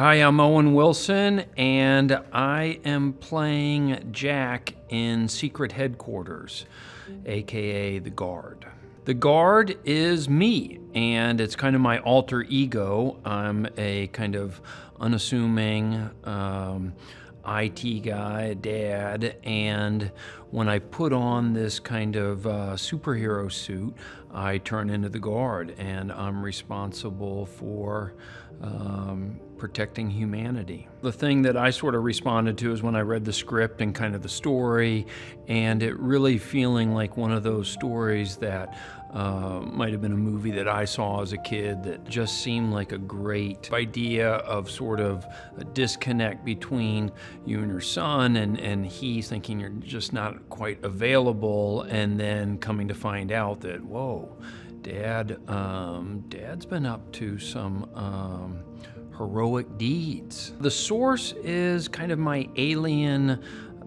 I am Owen Wilson, and I am playing Jack in Secret Headquarters, aka The Guard. The Guard is me, and it's kind of my alter ego. I'm a kind of unassuming IT guy, a dad, and when I put on this kind of superhero suit, I turn into the Guard, and I'm responsible for protecting humanity. The thing that I sort of responded to is when I read the script and kind of the story, and it really feeling like one of those stories that might have been a movie that I saw as a kid that just seemed like a great idea of sort of a disconnect between you and your son, and he's thinking you're just not quite available, and then coming to find out that, whoa, Dad's been up to some heroic deeds. The source is kind of my alien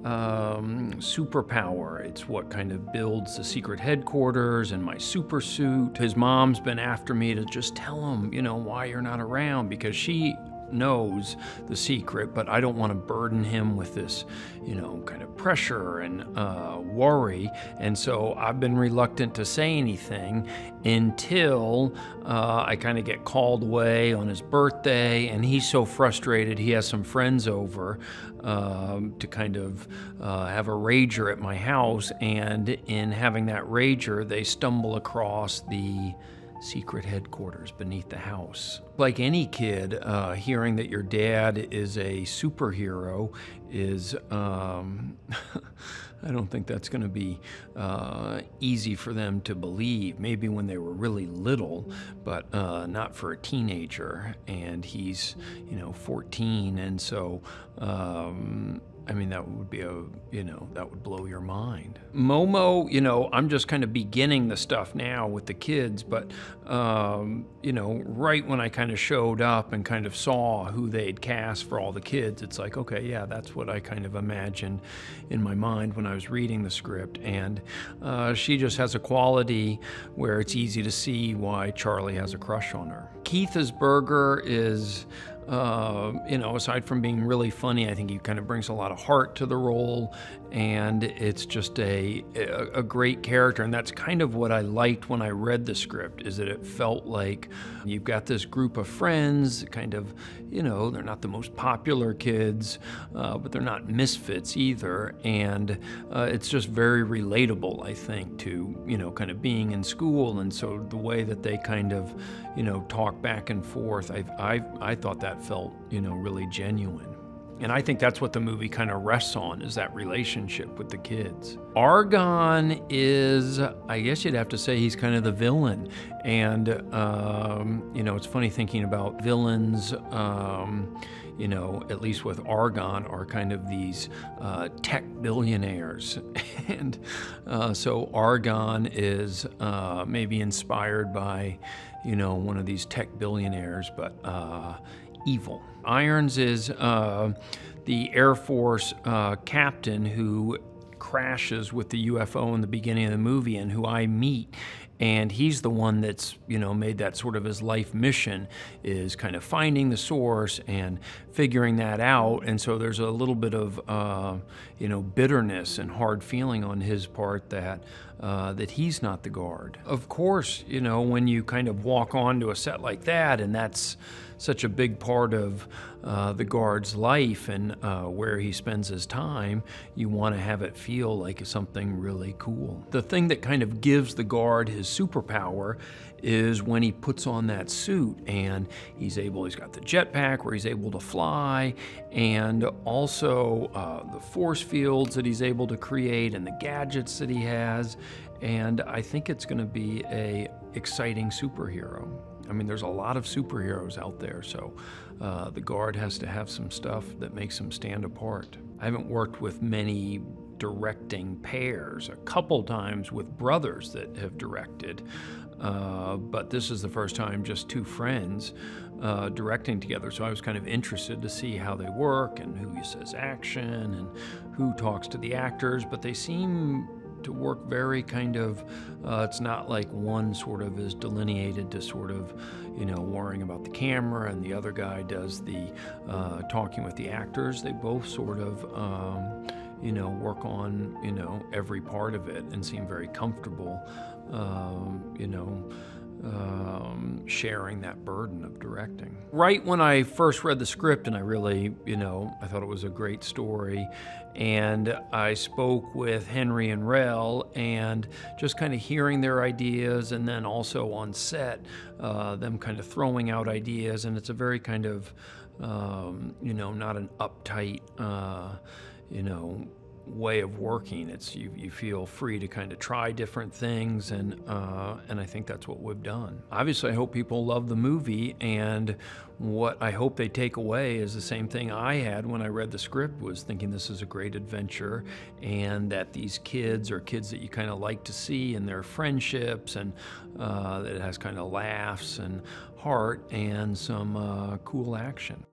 superpower. It's what kind of builds the secret headquarters and my super suit. His mom's been after me to just tell him, you know, why you're not around, because she knows the secret, but I don't want to burden him with this, you know, kind of pressure and worry. And so I've been reluctant to say anything until I kind of get called away on his birthday, and he's so frustrated he has some friends over to kind of have a rager at my house, and in having that rager they stumble across the secret headquarters beneath the house. Like any kid, hearing that your dad is a superhero is, I don't think that's going to be easy for them to believe. Maybe when they were really little, but not for a teenager. And he's, you know, 14, and so, I mean, that would be a, you know, that would blow your mind. Momo, you know, I'm just kind of beginning the stuff now with the kids, but, you know, right when I kind of showed up and kind of saw who they'd cast for all the kids, it's like, okay, yeah, that's what I kind of imagined in my mind when I was reading the script. And she just has a quality where it's easy to see why Charlie has a crush on her. Keith's burger is, you know, aside from being really funny, I think he kind of brings a lot of heart to the role, and it's just a great character. And that's kind of what I liked when I read the script, is that it felt like you've got this group of friends, kind of, you know, they're not the most popular kids, but they're not misfits either. And it's just very relatable, I think, to, you know, kind of being in school. And so the way that they kind of, you know, talk back and forth, I thought that felt, you know, really genuine. And I think that's what the movie kind of rests on, is that relationship with the kids. Argon is, I guess you'd have to say, he's kind of the villain. And, you know, it's funny thinking about villains, you know, at least with Argon, are kind of these tech billionaires. And so Argon is maybe inspired by, you know, one of these tech billionaires, but evil. Irons is the Air Force captain who crashes with the UFO in the beginning of the movie, and who I meet. And he's the one that's, you know, made that sort of his life mission, is kind of finding the source and figuring that out. And so there's a little bit of, you know, bitterness and hard feeling on his part that that he's not the Guard. Of course, you know, when you kind of walk onto a set like that, and that's such a big part of the Guard's life and where he spends his time, you want to have it feel like something really cool. The thing that kind of gives the Guard his superpower is when he puts on that suit, and he's got the jetpack where he's able to fly, and also the force fields that he's able to create and the gadgets that he has. And I think it's going to be a exciting superhero. I mean, there's a lot of superheroes out there, so the Guard has to have some stuff that makes him stand apart. I haven't worked with many directing pairs, a couple times with brothers that have directed, but this is the first time just two friends directing together, so I was kind of interested to see how they work and who says action and who talks to the actors, but they seem to work very kind of, it's not like one sort of is delineated to sort of, you know, worrying about the camera and the other guy does the talking with the actors. They both sort of, you know, work on, you know, every part of it and seem very comfortable, you know, sharing that burden of directing. Right when I first read the script, and I really, you know, I thought it was a great story, and I spoke with Henry and Rel, and just kind of hearing their ideas, and then also on set, them kind of throwing out ideas, and it's a very kind of, you know, not an uptight, you know, way of working. It's you feel free to kind of try different things, and I think that's what we've done. Obviously, I hope people love the movie, and what I hope they take away is the same thing I had when I read the script, was thinking this is a great adventure, and that these kids are kids that you kind of like to see in their friendships, and that it has kind of laughs and heart and some cool action.